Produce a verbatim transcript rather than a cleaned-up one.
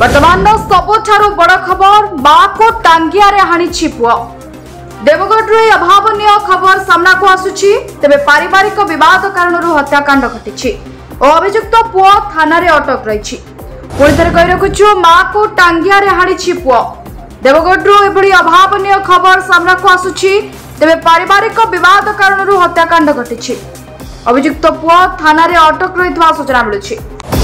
बर्तमान सबुठारु बड़ खबर माँ को टांगिया रे हाणी पुआ देवगढ़ अभावनीय खबर सामना को आसुची तेबे पारिवारिक विवाद कारण हत्याकांड घटी और अभियुक्त पुआ थाना रे अटक रही। पुणी थे कही रखुचु माँ को टांगिया रे हाणी पुआ देवगढ़ एभली अभावनीय खबर सामना को आसुची तेबे पारिवारिक विवाद कारण हत्याकांड घटी अभियुक्त पुआ थाना रे अटक रही सूचना मिलुची।